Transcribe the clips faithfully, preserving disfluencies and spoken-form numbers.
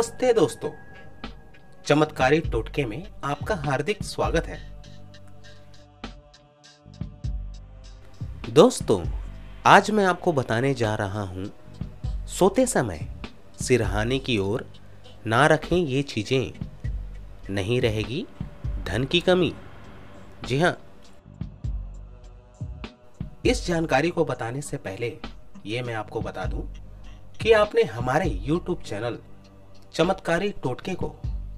नमस्ते दोस्तों, चमत्कारी टोटके में आपका हार्दिक स्वागत है। दोस्तों, आज मैं आपको बताने जा रहा हूं, सोते समय सिरहाने की ओर ना रखें ये चीजें, नहीं रहेगी धन की कमी। जी हाँ, इस जानकारी को बताने से पहले ये मैं आपको बता दूं कि आपने हमारे यूट्यूब चैनल चमत्कारी टोटके को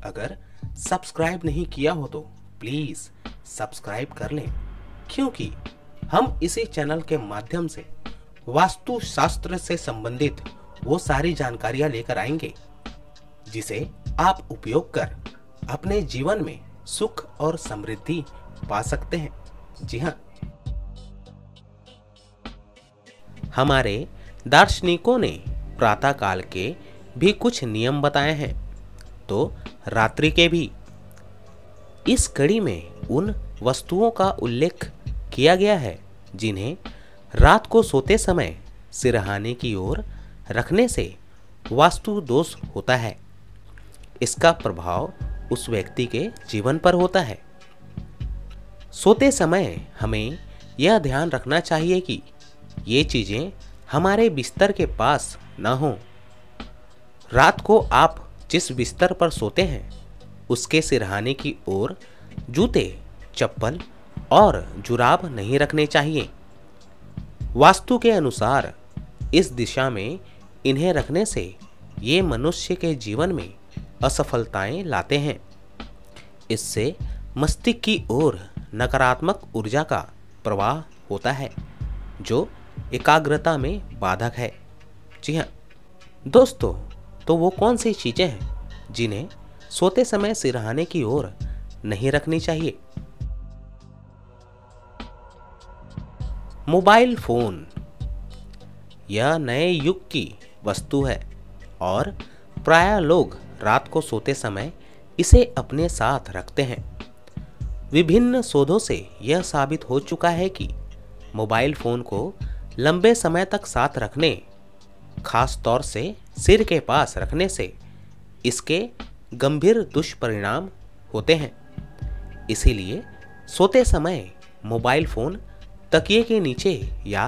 अगर सब्सक्राइब नहीं किया हो तो प्लीज सब्सक्राइब कर लें, क्योंकि हम इसी चैनल के माध्यम से वास्तु शास्त्र से संबंधित वो सारी जानकारियां लेकर आएंगे जिसे आप उपयोग कर अपने जीवन में सुख और समृद्धि पा सकते हैं। जी हाँ, हमारे दार्शनिकों ने प्रातः काल के भी कुछ नियम बताए हैं, तो रात्रि के भी। इस कड़ी में उन वस्तुओं का उल्लेख किया गया है जिन्हें रात को सोते समय सिरहाने की ओर रखने से वास्तु दोष होता है। इसका प्रभाव उस व्यक्ति के जीवन पर होता है। सोते समय हमें यह ध्यान रखना चाहिए कि ये चीज़ें हमारे बिस्तर के पास ना हो। रात को आप जिस बिस्तर पर सोते हैं उसके सिरहाने की ओर जूते, चप्पल और जुराब नहीं रखने चाहिए। वास्तु के अनुसार इस दिशा में इन्हें रखने से ये मनुष्य के जीवन में असफलताएं लाते हैं। इससे मस्तिष्क की ओर नकारात्मक ऊर्जा का प्रवाह होता है जो एकाग्रता में बाधक है। जी हाँ दोस्तों, तो वो कौन सी चीज़ें हैं जिन्हें सोते समय सिरहाने की ओर नहीं रखनी चाहिए? मोबाइल फोन, यह नए युग की वस्तु है और प्रायः लोग रात को सोते समय इसे अपने साथ रखते हैं। विभिन्न शोधों से यह साबित हो चुका है कि मोबाइल फोन को लंबे समय तक साथ रखने, खास तौर से सिर के पास रखने से इसके गंभीर दुष्परिणाम होते हैं। इसीलिए सोते समय मोबाइल फ़ोन तकिए के नीचे या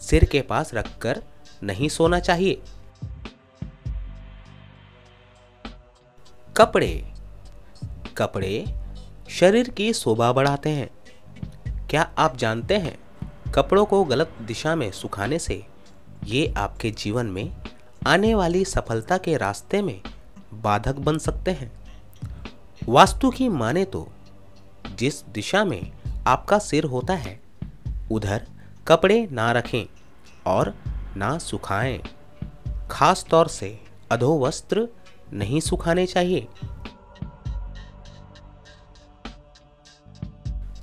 सिर के पास रखकर नहीं सोना चाहिए। कपड़े कपड़े शरीर की शोभा बढ़ाते हैं। क्या आप जानते हैं, कपड़ों को गलत दिशा में सुखाने से ये आपके जीवन में आने वाली सफलता के रास्ते में बाधक बन सकते हैं। वास्तु की माने तो जिस दिशा में आपका सिर होता है उधर कपड़े ना रखें और ना सुखाएं। खास तौर से अधोवस्त्र नहीं सुखाने चाहिए।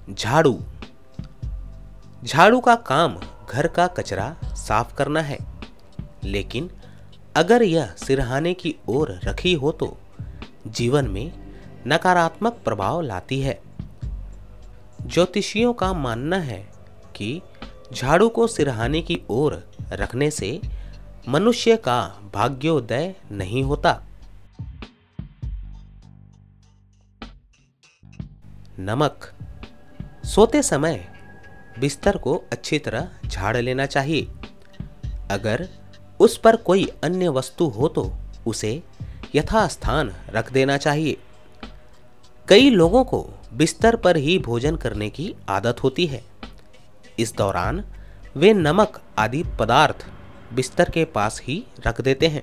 झाड़ू झाड़ू का काम घर का कचरा साफ करना है, लेकिन अगर यह सिरहाने की ओर रखी हो तो जीवन में नकारात्मक प्रभाव लाती है। ज्योतिषियों का मानना है कि झाड़ू को सिरहाने की ओर रखने से मनुष्य का भाग्योदय नहीं होता। नमक, सोते समय बिस्तर को अच्छी तरह झाड़ लेना चाहिए। अगर उस पर कोई अन्य वस्तु हो तो उसे यथास्थान रख देना चाहिए। कई लोगों को बिस्तर पर ही भोजन करने की आदत होती है। इस दौरान वे नमक आदि पदार्थ बिस्तर के पास ही रख देते हैं।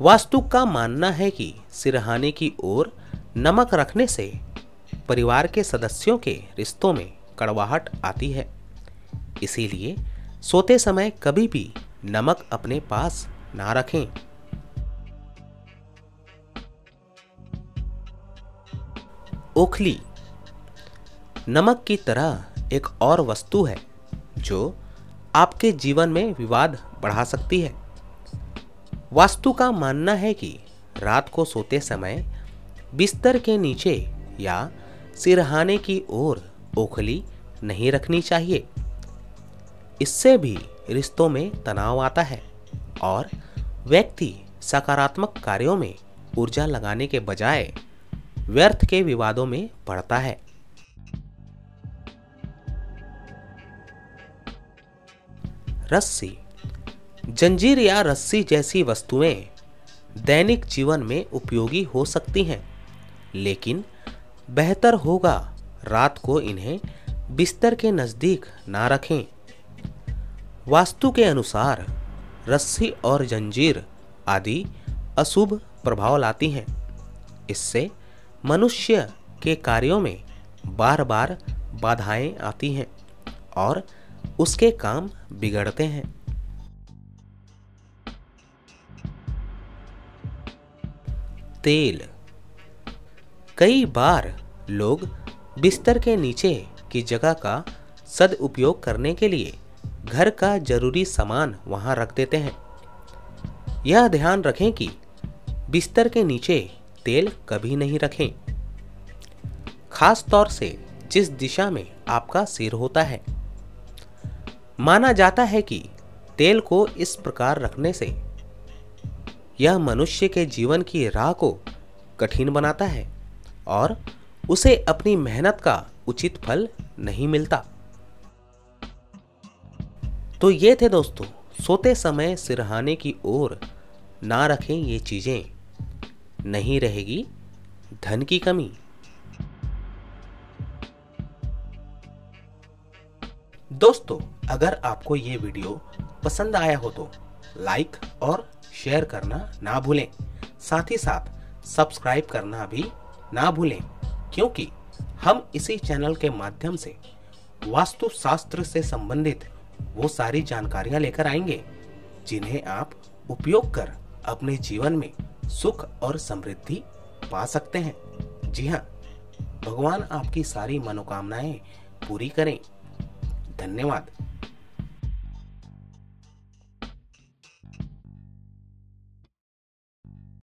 वास्तु का मानना है कि सिरहाने की ओर नमक रखने से परिवार के सदस्यों के रिश्तों में कड़वाहट आती है। इसीलिए सोते समय कभी भी नमक अपने पास ना रखें। ओखली नमक की तरह एक और वस्तु है जो आपके जीवन में विवाद बढ़ा सकती है। वास्तु का मानना है कि रात को सोते समय बिस्तर के नीचे या सिरहाने की ओर ओखली नहीं रखनी चाहिए। इससे भी रिश्तों में तनाव आता है और व्यक्ति सकारात्मक कार्यों में ऊर्जा लगाने के बजाय व्यर्थ के विवादों में बढ़ता है। रस्सी, जंजीर या रस्सी जैसी वस्तुएं दैनिक जीवन में उपयोगी हो सकती हैं, लेकिन बेहतर होगा रात को इन्हें बिस्तर के नज़दीक ना रखें। वास्तु के अनुसार रस्सी और जंजीर आदि अशुभ प्रभाव लाती हैं। इससे मनुष्य के कार्यों में बार बार बाधाएं आती हैं और उसके काम बिगड़ते हैं। तेल, कई बार लोग बिस्तर के नीचे की जगह का सदुपयोग करने के लिए घर का जरूरी सामान वहां रख देते हैं। यह ध्यान रखें कि बिस्तर के नीचे तेल कभी नहीं रखें, खास तौर से जिस दिशा में आपका सिर होता है। माना जाता है कि तेल को इस प्रकार रखने से यह मनुष्य के जीवन की राह को कठिन बनाता है और उसे अपनी मेहनत का उचित फल नहीं मिलता। तो ये थे दोस्तों, सोते समय सिरहाने की ओर ना रखें ये चीज़ें, नहीं रहेगी धन की कमी। दोस्तों, अगर आपको ये वीडियो पसंद आया हो तो लाइक और शेयर करना ना भूलें, साथ ही साथ सब्सक्राइब करना भी ना भूलें, क्योंकि हम इसी चैनल के माध्यम से वास्तु शास्त्र से संबंधित वो सारी जानकारियां लेकर आएंगे जिन्हें आप उपयोग कर अपने जीवन में सुख और समृद्धि पा सकते हैं। जी हाँ, भगवान आपकी सारी मनोकामनाएं पूरी करें। धन्यवाद।